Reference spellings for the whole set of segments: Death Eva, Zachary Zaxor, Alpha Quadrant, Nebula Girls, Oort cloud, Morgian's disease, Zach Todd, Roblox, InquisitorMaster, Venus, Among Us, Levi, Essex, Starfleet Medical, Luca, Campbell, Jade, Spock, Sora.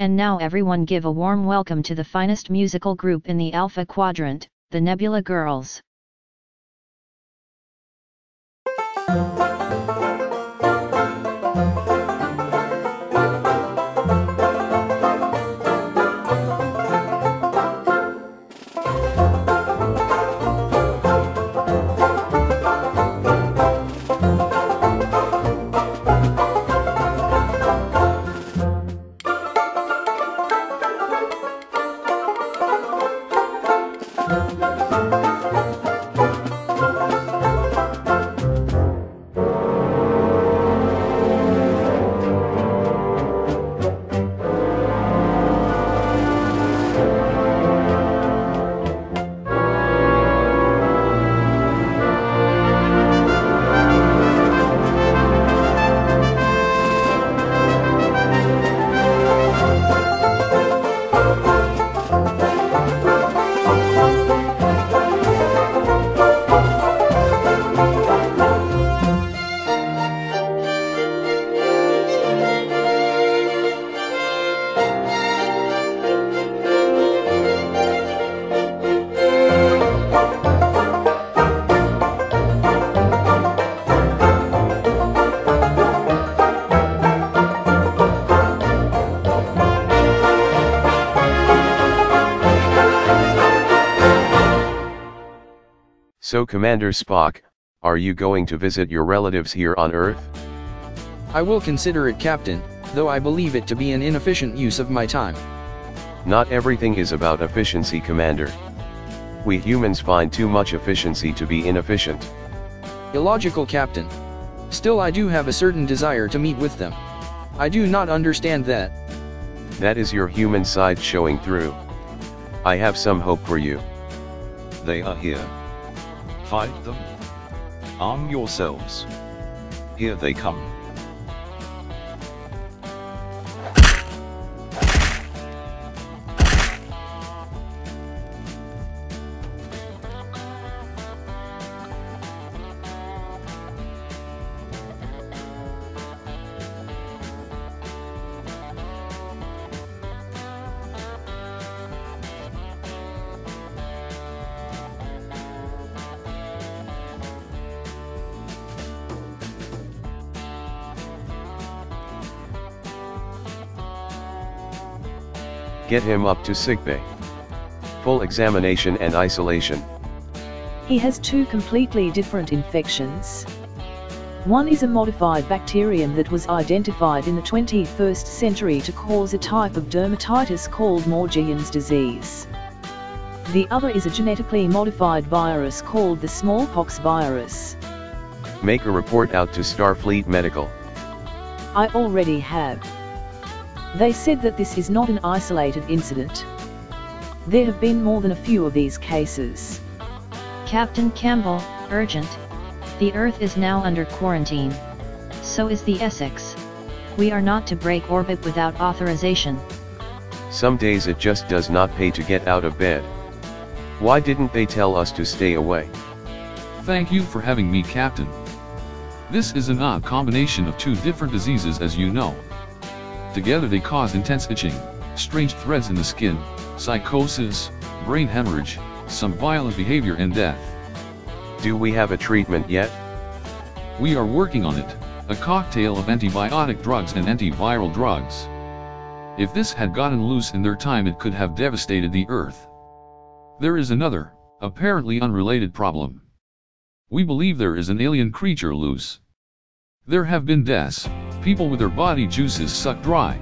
And now everyone give a warm welcome to the finest musical group in the Alpha Quadrant, the Nebula Girls. So Commander Spock, are you going to visit your relatives here on Earth? I will consider it, Captain, though I believe it to be an inefficient use of my time. Not everything is about efficiency, Commander. We humans find too much efficiency to be inefficient. Illogical, Captain. Still, I do have a certain desire to meet with them. I do not understand that. That is your human side showing through. I have some hope for you. They are here. Fight them. Arm yourselves. Here they come. Get him up to sickbay. Full examination and isolation. He has two completely different infections. One is a modified bacterium that was identified in the 21st century to cause a type of dermatitis called Morgian's disease. The other is a genetically modified virus called the smallpox virus. Make a report out to Starfleet Medical. I already have. They said that this is not an isolated incident. There have been more than a few of these cases. Captain Campbell, urgent. The Earth is now under quarantine. So is the Essex. We are not to break orbit without authorization. Some days it just does not pay to get out of bed. Why didn't they tell us to stay away? Thank you for having me, Captain. This is an odd combination of two different diseases, as you know. Together they cause intense itching, strange threads in the skin, psychosis, brain hemorrhage, some violent behavior and death. Do we have a treatment yet? We are working on it, a cocktail of antibiotic drugs and antiviral drugs. If this had gotten loose in their time, it could have devastated the Earth. There is another, apparently unrelated problem. We believe there is an alien creature loose. There have been deaths. People with their body juices sucked dry.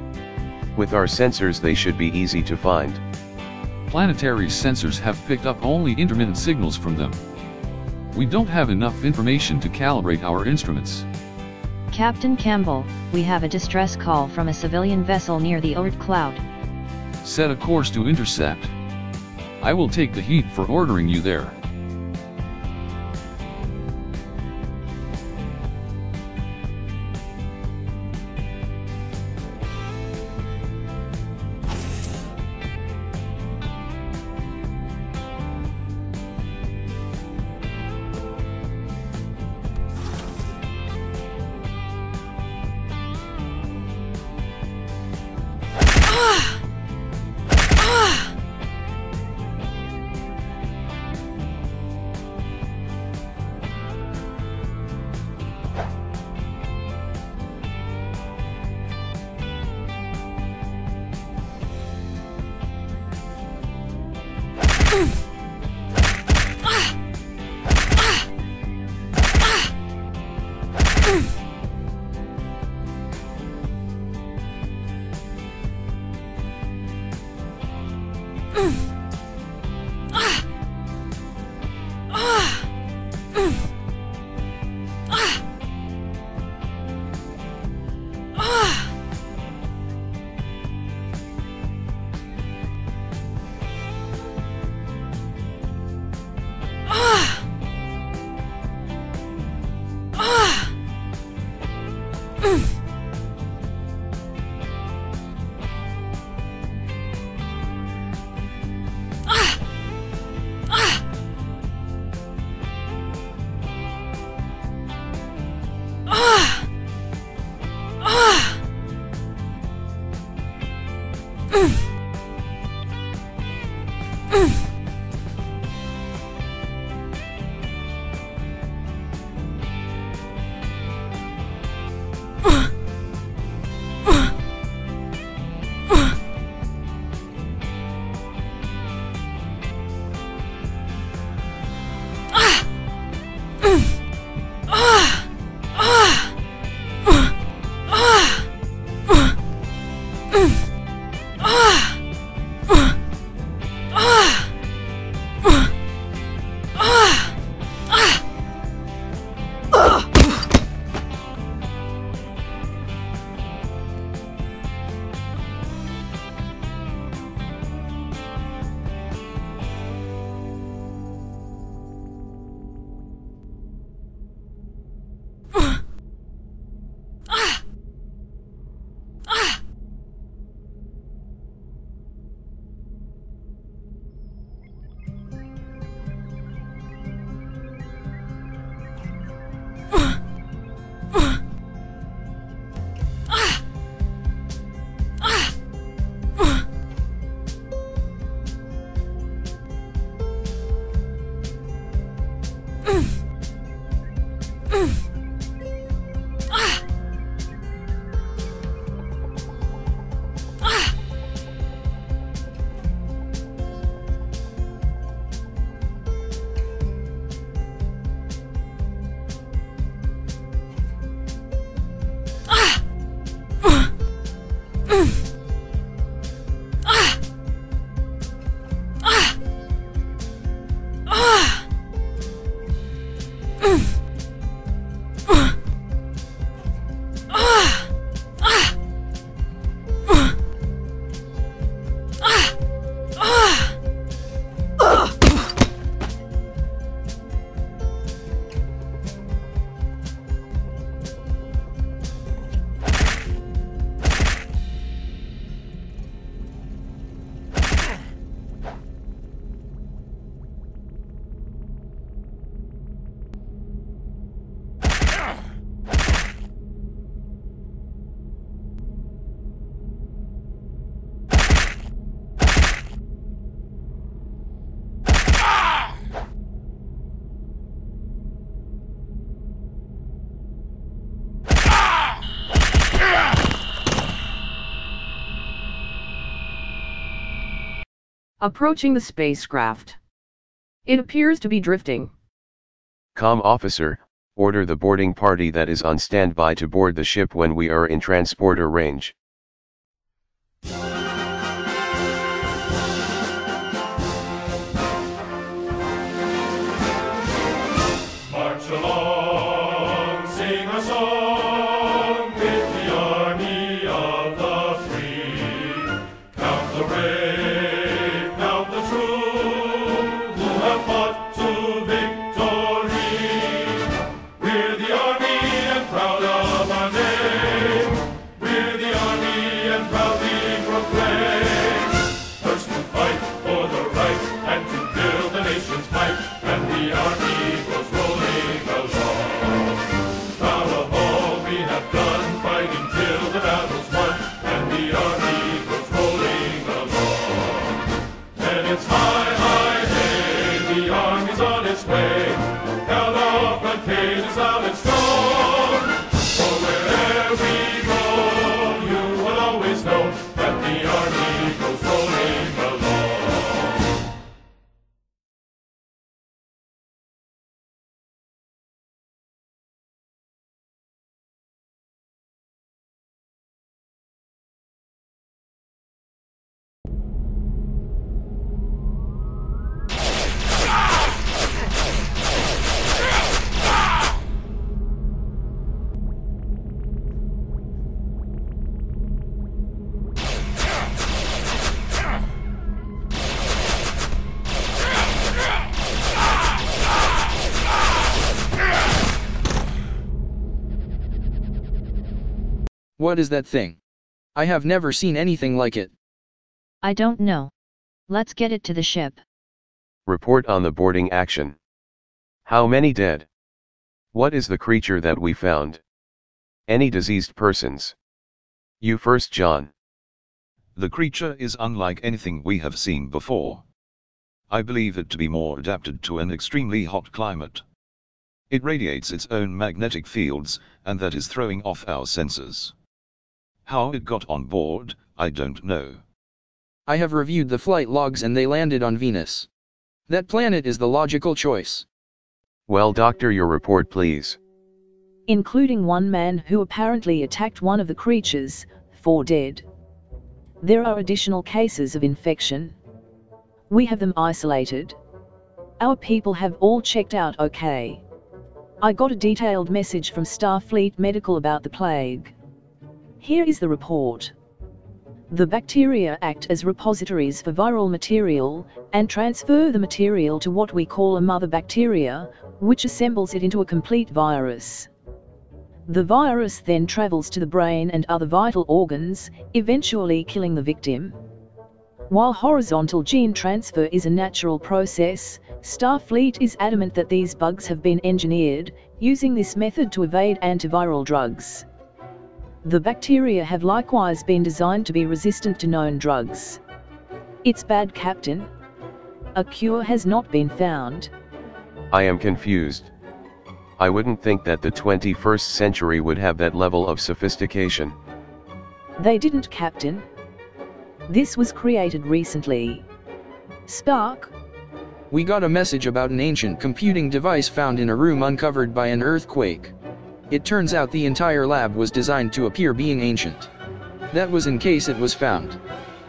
With our sensors they should be easy to find. Planetary sensors have picked up only intermittent signals from them. We don't have enough information to calibrate our instruments. Captain Campbell, we have a distress call from a civilian vessel near the Oort cloud. Set a course to intercept. I will take the heat for ordering you there. Approaching the spacecraft. It appears to be drifting. Comm officer, order the boarding party that is on standby to board the ship when we are in transporter range. Fighting till the battle's won, and we are equals rolling along. What is that thing? I have never seen anything like it. I don't know. Let's get it to the ship. Report on the boarding action. How many dead? What is the creature that we found? Any diseased persons? You first, John. The creature is unlike anything we have seen before. I believe it to be more adapted to an extremely hot climate. It radiates its own magnetic fields, and that is throwing off our sensors. How it got on board, I don't know. I have reviewed the flight logs and they landed on Venus. That planet is the logical choice. Well, Doctor, your report, please. Including one man who apparently attacked one of the creatures, 4 dead. There are additional cases of infection. We have them isolated. Our people have all checked out okay. I got a detailed message from Starfleet Medical about the plague. Here is the report. The bacteria act as repositories for viral material, and transfer the material to what we call a mother bacteria, which assembles it into a complete virus. The virus then travels to the brain and other vital organs, eventually killing the victim. While horizontal gene transfer is a natural process, Starfleet is adamant that these bugs have been engineered, using this method to evade antiviral drugs. The bacteria have likewise been designed to be resistant to known drugs. It's bad, Captain. A cure has not been found. I am confused. I wouldn't think that the 21st century would have that level of sophistication. They didn't, Captain. This was created recently. Spock? We got a message about an ancient computing device found in a room uncovered by an earthquake. It turns out the entire lab was designed to appear being ancient. That was in case it was found.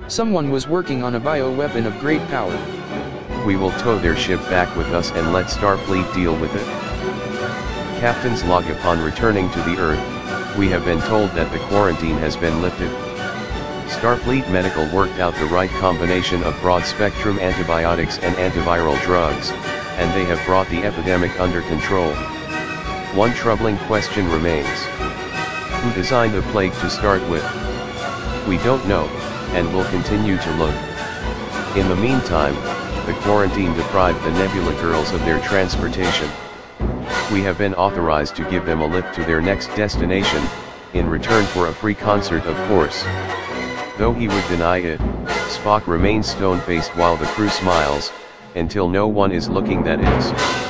Someone was working on a bioweapon of great power. We will tow their ship back with us and let Starfleet deal with it. Captain's log: upon returning to the Earth, we have been told that the quarantine has been lifted. Starfleet Medical worked out the right combination of broad-spectrum antibiotics and antiviral drugs, and they have brought the epidemic under control. One troubling question remains. Who designed the plague to start with? We don't know, and will continue to look. In the meantime, the quarantine deprived the Nebula Girls of their transportation. We have been authorized to give them a lift to their next destination, in return for a free concert, of course. Though he would deny it, Spock remains stone-faced while the crew smiles, until no one is looking, that is.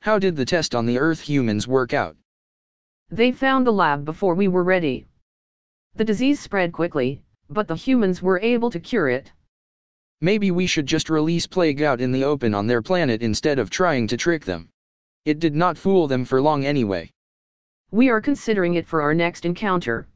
How did the test on the Earth humans work out? They found the lab before we were ready. The disease spread quickly, but the humans were able to cure it. Maybe we should just release plague out in the open on their planet instead of trying to trick them. It did not fool them for long anyway. We are considering it for our next encounter.